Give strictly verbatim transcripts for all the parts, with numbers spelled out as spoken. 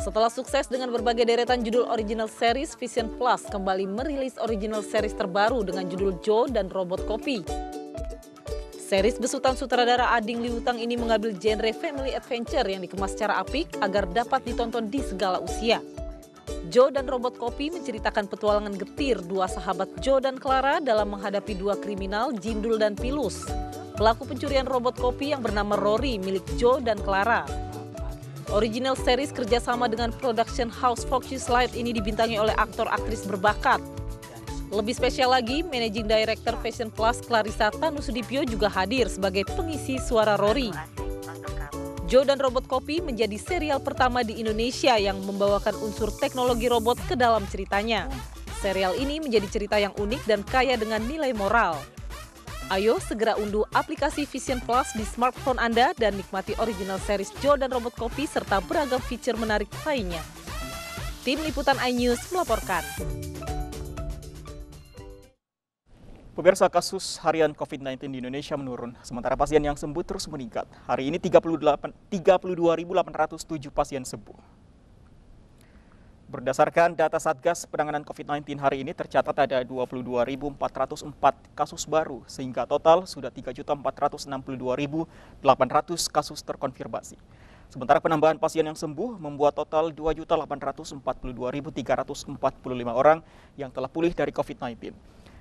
Setelah sukses dengan berbagai deretan judul original series, Vision Plus kembali merilis original series terbaru dengan judul Joe dan Robot Kopi. Series besutan sutradara Ading Liutang ini mengambil genre family adventure yang dikemas secara apik agar dapat ditonton di segala usia. Joe dan Robot Kopi menceritakan petualangan getir dua sahabat Joe dan Clara dalam menghadapi dua kriminal, Jindul dan Pilus, pelaku pencurian robot kopi yang bernama Rory milik Joe dan Clara. Original series kerjasama dengan production house Focus Light ini dibintangi oleh aktor-aktris berbakat. Lebih spesial lagi, Managing Director Vision Plus Clarissa Tanusudipyo juga hadir sebagai pengisi suara Rory. Joe dan Robot Kopi menjadi serial pertama di Indonesia yang membawakan unsur teknologi robot ke dalam ceritanya. Serial ini menjadi cerita yang unik dan kaya dengan nilai moral. Ayo segera unduh aplikasi Vision Plus di smartphone Anda dan nikmati original series Joe dan Robot Kopi serta beragam fitur menarik lainnya. Tim Liputan iNews melaporkan. Pemirsa, kasus harian COVID sembilan belas di Indonesia menurun, sementara pasien yang sembuh terus meningkat. Hari ini tiga puluh dua ribu delapan ratus tujuh pasien sembuh. Berdasarkan data Satgas Penanganan COVID sembilan belas hari ini tercatat ada dua puluh dua ribu empat ratus empat kasus baru sehingga total sudah tiga juta empat ratus enam puluh dua ribu delapan ratus kasus terkonfirmasi. Sementara penambahan pasien yang sembuh membuat total dua juta delapan ratus empat puluh dua ribu tiga ratus empat puluh lima orang yang telah pulih dari COVID sembilan belas.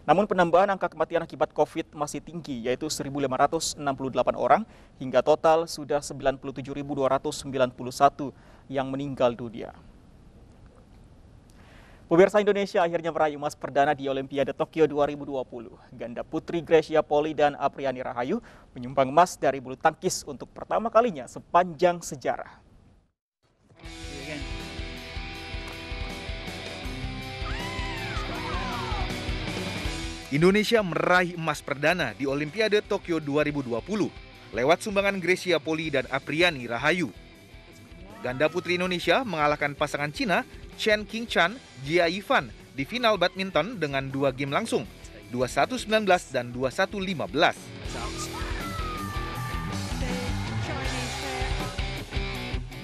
Namun penambahan angka kematian akibat COVID masih tinggi yaitu seribu lima ratus enam puluh delapan orang hingga total sudah sembilan puluh tujuh ribu dua ratus sembilan puluh satu yang meninggal dunia. Pemirsa, Indonesia akhirnya meraih emas perdana di Olimpiade Tokyo dua ribu dua puluh. Ganda putri Greysia Polii dan Apriyani Rahayu menyumbang emas dari bulu tangkis untuk pertama kalinya sepanjang sejarah. Indonesia meraih emas perdana di Olimpiade Tokyo dua ribu dua puluh lewat sumbangan Greysia Polii dan Apriyani Rahayu. Ganda putri Indonesia mengalahkan pasangan Cina Chen King-Chan, Jia Yifan di final badminton dengan dua game langsung, dua puluh satu sembilan belas dan dua puluh satu lima belas.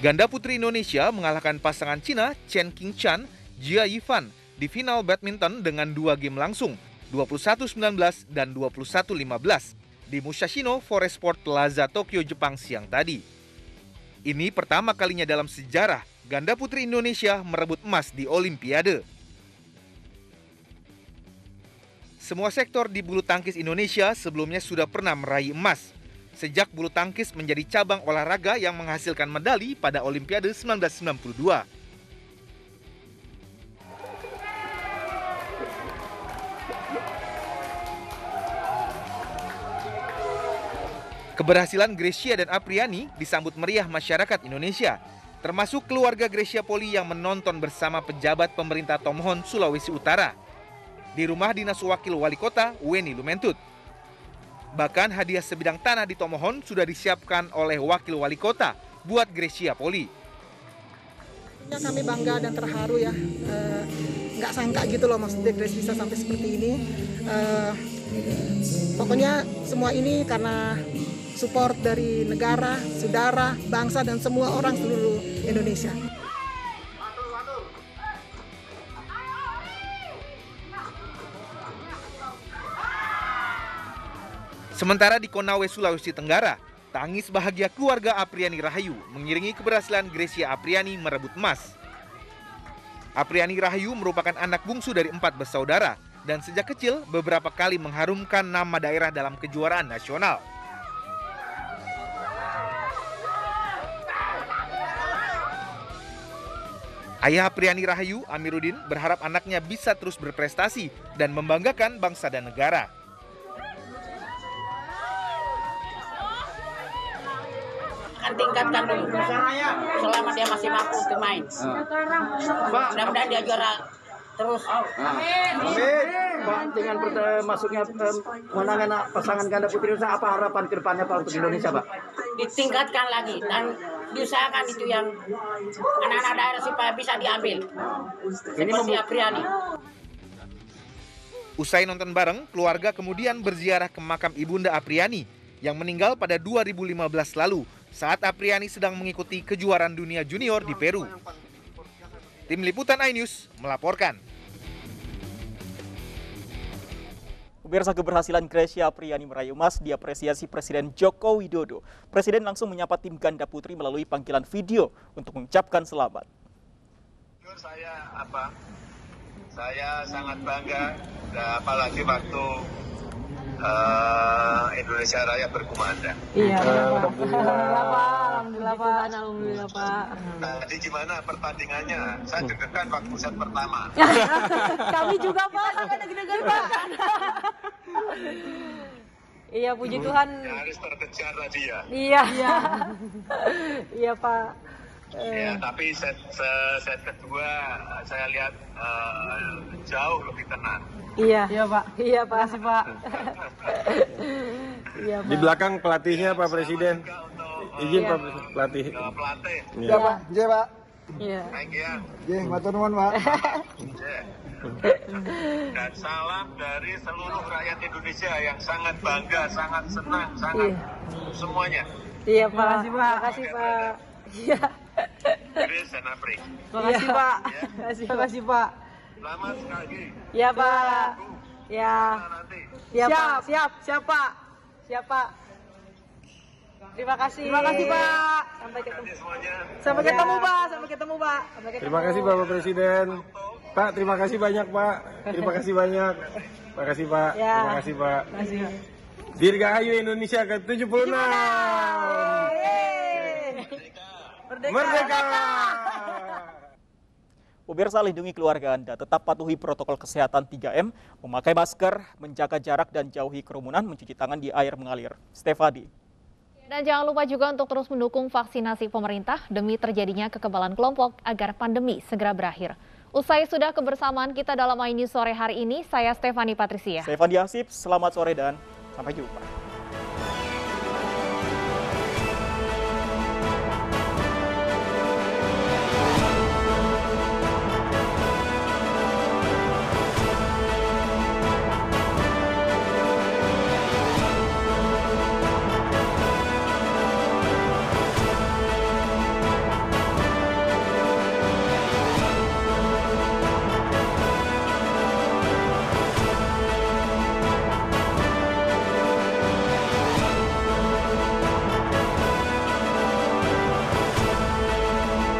Ganda putri Indonesia mengalahkan pasangan Cina Chen King-Chan, Jia Yifan di final badminton dengan dua game langsung, dua puluh satu sembilan belas dan dua puluh satu lima belas di Musashino Forest Sport Plaza, Tokyo, Jepang siang tadi. Ini pertama kalinya dalam sejarah ganda putri Indonesia merebut emas di Olimpiade. Semua sektor di bulu tangkis Indonesia sebelumnya sudah pernah meraih emas, sejak bulu tangkis menjadi cabang olahraga yang menghasilkan medali pada Olimpiade seribu sembilan ratus sembilan puluh dua. Keberhasilan Greysia dan Apriyani disambut meriah masyarakat Indonesia, termasuk keluarga Greysia Polii yang menonton bersama pejabat pemerintah Tomohon, Sulawesi Utara, di rumah dinas wakil wali kota Weni Lumentut. Bahkan hadiah sebidang tanah di Tomohon sudah disiapkan oleh wakil wali kota buat Greysia Polii. Kami bangga dan terharu ya, nggak e, sangka gitu loh maksudnya Greysia bisa sampai seperti ini. E, pokoknya semua ini karena support dari negara, saudara, bangsa, dan semua orang seluruh Indonesia. Sementara di Konawe, Sulawesi Tenggara, tangis bahagia keluarga Apriyani Rahayu mengiringi keberhasilan Greysia Apriyani merebut emas. Apriyani Rahayu merupakan anak bungsu dari empat bersaudara dan sejak kecil beberapa kali mengharumkan nama daerah dalam kejuaraan nasional. Ayah Apriyani Rahayu, Amiruddin, berharap anaknya bisa terus berprestasi dan membanggakan bangsa dan negara. Akan tingkatkan dulu, selama dia masih mampu untuk main. Mudah-mudahan dia juara terus. Pak, dengan masuknya kemenangan pasangan ganda putri, apa harapan ke depannya Pak untuk Indonesia, Pak? Ditingkatkan lagi dan diusahakan itu yang anak-anak daerah supaya bisa diambil. Ini seperti Apriyani. Usai nonton bareng, keluarga kemudian berziarah ke makam Ibunda Apriyani yang meninggal pada dua ribu lima belas lalu saat Apriyani sedang mengikuti kejuaraan dunia junior di Peru. Tim Liputan iNews melaporkan. Pemirsa, keberhasilan Greysia Apriyani meraih emas diapresiasi Presiden Joko Widodo. Presiden langsung menyapa tim ganda putri melalui panggilan video untuk mengucapkan selamat. Saya apa? Saya sangat bangga, nah, apalagi waktu uh, Indonesia Raya berkumandang. Iya, alhamdulillah Pak. Alhamdulillah Pak. Alhamdulillah Pak. Tadi gimana pertandingannya? Saya deg-degan waktu set pertama. Kami juga Pak, agak deg-degan Pak. Iya, puji Tuhan. Harus terkejar tadi ya. Iya. Iya Pak. Ya, tapi set, set, set kedua saya lihat uh, jauh lebih tenang. Iya, iya Pak. Iya Pak. Terima kasih Pak. Iya, Pak. Di belakang pelatihnya Pak Presiden. Izin Pak pelatih. Pelatih. Iya Pak. Iya Pak. Iya. Iya, matur nuwun Pak. Dan salam dari seluruh rakyat Indonesia yang sangat bangga, sangat senang, sangat iya. Semuanya. Iya Pak. Terima kasih Pak. Iya. Terima kasih Pak. Terima kasih Pak. Selamat sekali lagi. Iya Pak. Ya. Siap, siap, siap Pak. Siap Pak. Terima kasih. Terima kasih Pak. Sampai ketemu. Sampai ketemu Pak. Sampai ketemu Pak. Terima kasih Bapak Presiden. Pak, terima kasih banyak Pak. Terima kasih banyak. Terima kasih Pak. Terima kasih Pak. Dirgahayu Indonesia ke tujuh puluh enam. Merdeka! Pemirsa, lindungi keluarga Anda, tetap patuhi protokol kesehatan tiga M, memakai masker, menjaga jarak dan jauhi kerumunan, mencuci tangan di air mengalir. Stefani. Dan jangan lupa juga untuk terus mendukung vaksinasi pemerintah demi terjadinya kekebalan kelompok agar pandemi segera berakhir. Usai sudah kebersamaan kita dalam iNews sore hari ini, saya Stefani Patricia. Stefani Asib, selamat sore dan sampai jumpa.